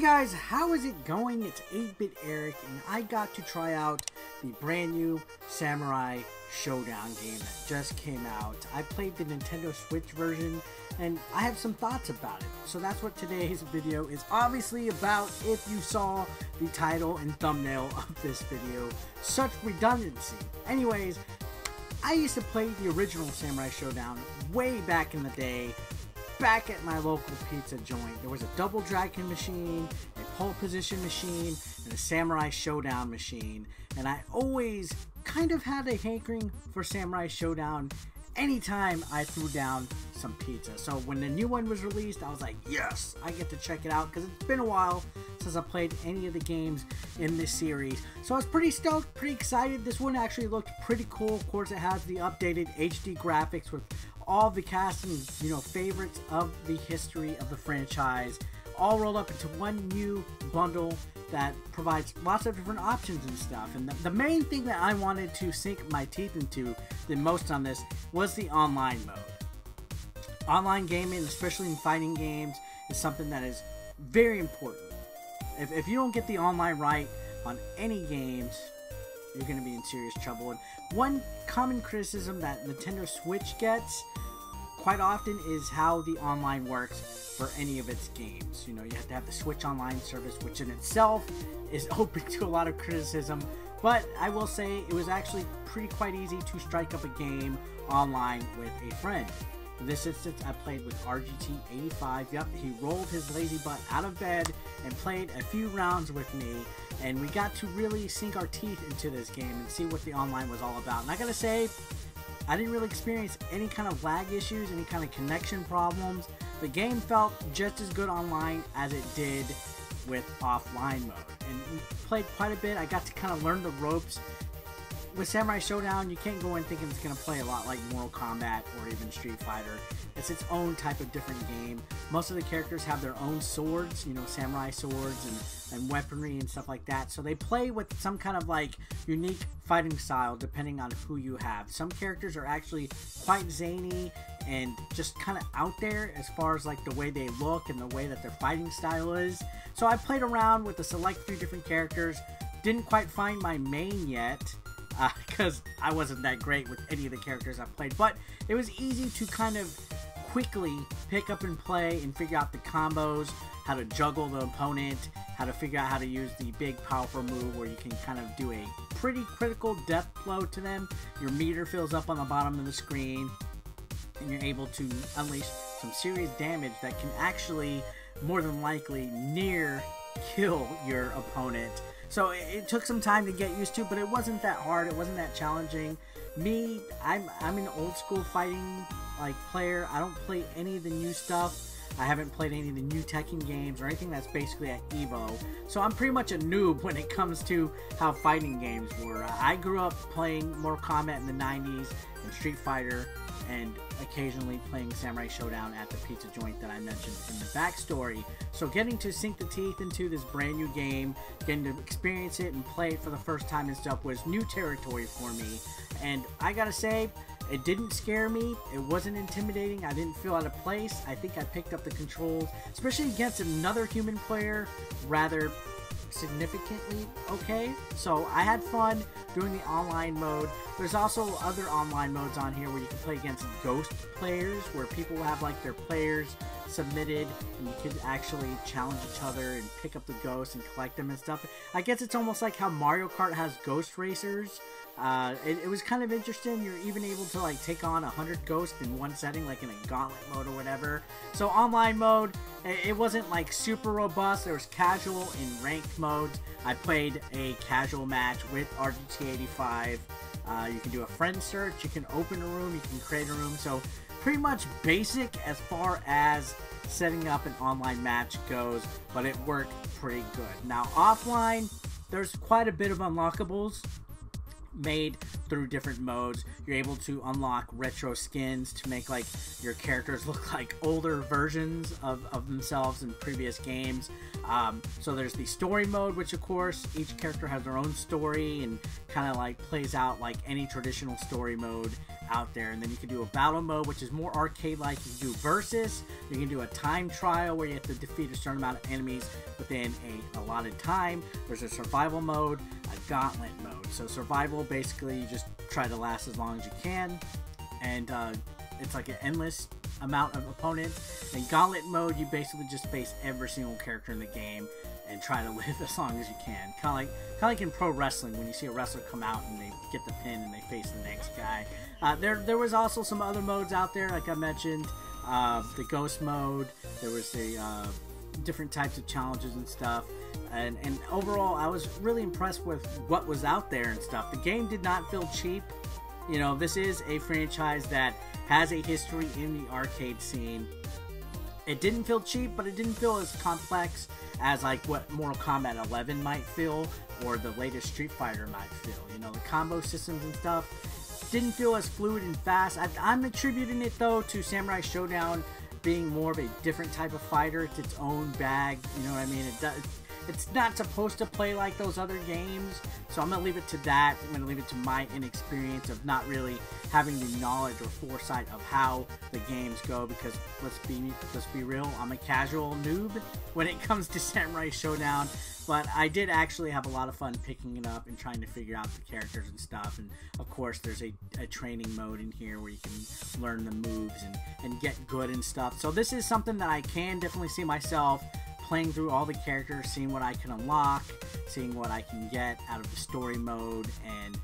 Hey guys, how is it going? It's 8-Bit Eric, and I got to try out the brand new Samurai Shodown game that just came out. I played the Nintendo Switch version, and I have some thoughts about it. So that's what today's video is obviously about, if you saw the title and thumbnail of this video. Such redundancy. Anyways, I used to play the original Samurai Shodown way back in the day. Back at my local pizza joint, there was a Double Dragon machine, a Pole Position machine, and a Samurai Shodown machine, and I always kind of had a hankering for Samurai Shodown anytime I threw down some pizza. So when the new one was released, I was like, yes, I get to check it out, because it's been a while since I played any of the games in this series. So I was pretty stoked, pretty excited. This one actually looked pretty cool. Of course, it has the updated HD graphics with all the cast and, you know, favorites of the history of the franchise, all rolled up into one new bundle that provides lots of different options and stuff. And the main thing that I wanted to sink my teeth into the most on this was the online mode. Online gaming, especially in fighting games, is something that is very important. If you don't get the online right on any games, you're going to be in serious trouble. And one common criticism that Nintendo Switch gets quite often is how the online works for any of its games. You know, you have to have the Switch Online service, which in itself is open to a lot of criticism. But I will say it was actually quite easy to strike up a game online with a friend. In this instance, I played with RGT 85. Yep, he rolled his lazy butt out of bed and played a few rounds with me, and we got to really sink our teeth into this game and see what the online was all about. And I gotta say, I didn't really experience any kind of lag issues, any kind of connection problems. The game felt just as good online as it did with offline mode. And we played quite a bit. I got to kind of learn the ropes. With Samurai Shodown, you can't go in thinking it's going to play a lot like Mortal Kombat or even Street Fighter. It's its own type of different game. Most of the characters have their own swords, you know, samurai swords and weaponry and stuff like that. So they play with some kind of like unique fighting style depending on who you have. Some characters are actually quite zany and just kind of out there as far as like the way they look and the way that their fighting style is. So I played around with a select few different characters. Didn't quite find my main yet, because I wasn't that great with any of the characters I played, but it was easy to kind of quickly pick up and play and figure out the combos, how to juggle the opponent, how to figure out how to use the big powerful move where you can kind of do a pretty critical death blow to them. Your meter fills up on the bottom of the screen, and you're able to unleash some serious damage that can actually more than likely near kill your opponent. So it took some time to get used to, but it wasn't that hard. It wasn't that challenging. Me, I'm an old school fighting like player. I don't play any of the new stuff. I haven't played any of the new Tekken games or anything that's basically at EVO. So I'm pretty much a noob when it comes to how fighting games were. I grew up playing Mortal Kombat in the 90s and Street Fighter, and occasionally playing Samurai Shodown at the pizza joint that I mentioned in the backstory. So getting to sink the teeth into this brand new game, getting to experience it and play it for the first time and stuff was new territory for me. And I gotta say, it didn't scare me, it wasn't intimidating, I didn't feel out of place. I think I picked up the controls, especially against another human player, rather significantly okay. So I had fun doing the online mode. There's also other online modes on here where you can play against ghost players, where people have like their players submitted and you can actually challenge each other and pick up the ghosts and collect them and stuff. I guess it's almost like how Mario Kart has ghost racers. It was kind of interesting. You're even able to like take on 100 ghosts in one setting, like in a gauntlet mode or whatever. So online mode, it wasn't like super robust. There was casual and ranked modes. I played a casual match with RGT 85. You can do a friend search, you can open a room, you can create a room. So pretty much basic as far as setting up an online match goes, but it worked pretty good. Now offline, there's quite a bit of unlockables made through different modes. You're able to unlock retro skins to make like your characters look like older versions of themselves in previous games. So there's the story mode, which of course each character has their own story and kind of like plays out like any traditional story mode out there. And then you can do a battle mode, which is more arcade like. You can do versus, you can do a time trial where you have to defeat a certain amount of enemies within a allotted time. There's a survival mode, a gauntlet mode. So survival, basically you just try to last as long as you can, and it's like an endless amount of opponents. In gauntlet mode, you basically just face every single character in the game and try to live as long as you can. Kind of like in pro wrestling, when you see a wrestler come out and they get the pin and they face the next guy. There was also some other modes out there, like I mentioned, the ghost mode. There was the different types of challenges and stuff. And overall, I was really impressed with what was out there and stuff. The game did not feel cheap. You know, this is a franchise that has a history in the arcade scene. It didn't feel cheap, but it didn't feel as complex as like what Mortal Kombat 11 might feel, or the latest Street Fighter might feel. You know, the combo systems and stuff didn't feel as fluid and fast. I'm attributing it though to Samurai Shodown being more of a different type of fighter. It's its own bag, you know what I mean? It's not supposed to play like those other games, so I'm going to leave it to that. I'm going to leave it to my inexperience of not really having the knowledge or foresight of how the games go, because let's be real, I'm a casual noob when it comes to Samurai Shodown, but I did actually have a lot of fun picking it up and trying to figure out the characters and stuff. And of course there's a training mode in here where you can learn the moves and get good and stuff. So this is something that I can definitely see myself playing through all the characters, seeing what I can unlock, seeing what I can get out of the story mode. And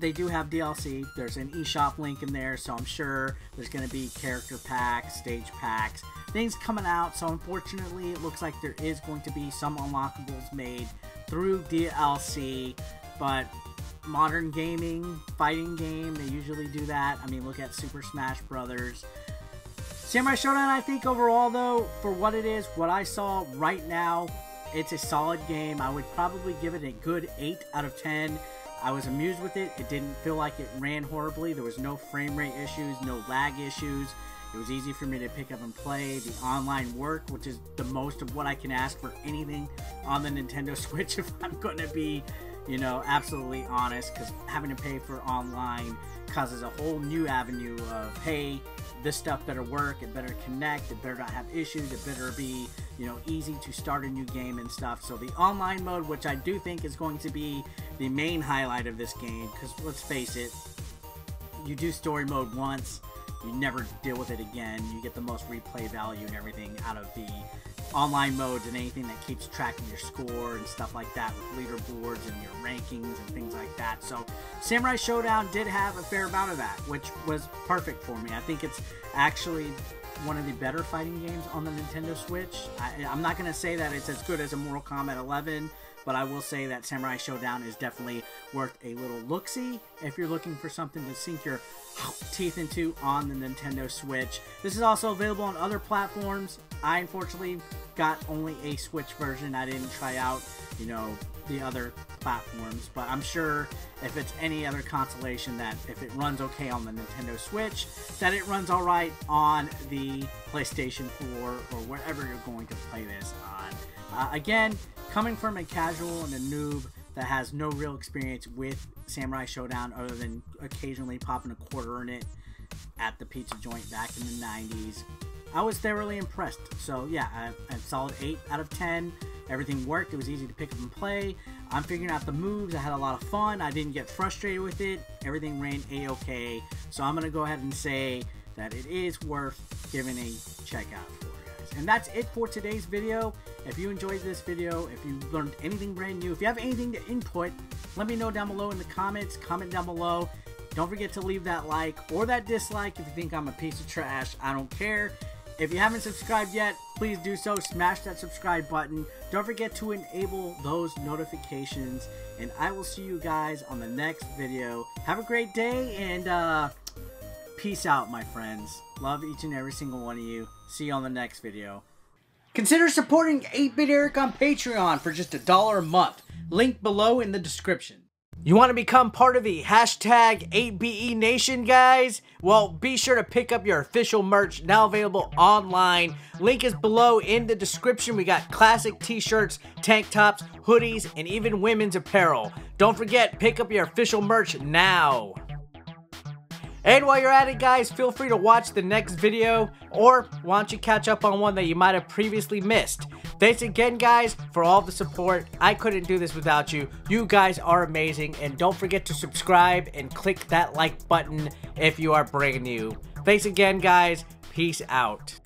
they do have DLC. There's an eShop link in there, so I'm sure there's going to be character packs, stage packs, things coming out. So unfortunately, it looks like there is going to be some unlockables made through DLC, but modern gaming, fighting game, they usually do that. I mean, look at Super Smash Brothers. Samurai Shodown, I think overall though, for what it is, what I saw right now, it's a solid game. I would probably give it a good 8 out of 10. I was amused with it. It didn't feel like it ran horribly. There was no frame rate issues, no lag issues. It was easy for me to pick up and play. The online work, which is the most of what I can ask for anything on the Nintendo Switch, if I'm going to be, you know, absolutely honest, because having to pay for online causes a whole new avenue of, hey, this stuff better work, it better connect, it better not have issues, it better be, you know, easy to start a new game and stuff. So the online mode, which I do think is going to be the main highlight of this game, because let's face it, you do story mode once, you never deal with it again. You get the most replay value and everything out of the online modes, and anything that keeps track of your score and stuff like that with leaderboards and your rankings and things like that. So Samurai Shodown did have a fair amount of that, which was perfect for me. I think it's actually one of the better fighting games on the Nintendo Switch. I'm not going to say that it's as good as a Mortal Kombat 11, but I will say that Samurai Shodown is definitely worth a little look-see if you're looking for something to sink your teeth into on the Nintendo Switch. This is also available on other platforms. I unfortunately got only a Switch version. I didn't try out, you know, the other platforms, but I'm sure if it's any other consolation, that if it runs okay on the Nintendo Switch, that it runs all right on the PlayStation 4 or wherever you're going to play this on. Again, coming from a casual and a noob that has no real experience with Samurai Shodown other than occasionally popping a quarter in it at the pizza joint back in the 90s, I was thoroughly impressed. So yeah, a solid 8 out of 10. Everything worked. It was easy to pick up and play. I'm figuring out the moves. I had a lot of fun. I didn't get frustrated with it. Everything ran a-okay. So I'm going to go ahead and say that it is worth giving a checkout for. And that's it for today's video. If you enjoyed this video, if you learned anything brand new, if you have anything to input, let me know down below in the comments. Comment down below. Don't forget to leave that like or that dislike if you think I'm a piece of trash. I don't care. If you haven't subscribed yet, please do so. Smash that subscribe button. Don't forget to enable those notifications. And I will see you guys on the next video. Have a great day, and peace out, my friends. Love each and every single one of you. See you on the next video. Consider supporting 8-Bit Eric on Patreon for just $1 a month. Link below in the description. You want to become part of the hashtag 8BE Nation, guys? Well, be sure to pick up your official merch, now available online. Link is below in the description. We got classic t-shirts, tank tops, hoodies, and even women's apparel. Don't forget, pick up your official merch now. And while you're at it, guys, feel free to watch the next video, or why don't you catch up on one that you might have previously missed. Thanks again, guys, for all the support. I couldn't do this without you. You guys are amazing, and don't forget to subscribe and click that like button if you are brand new. Thanks again, guys. Peace out.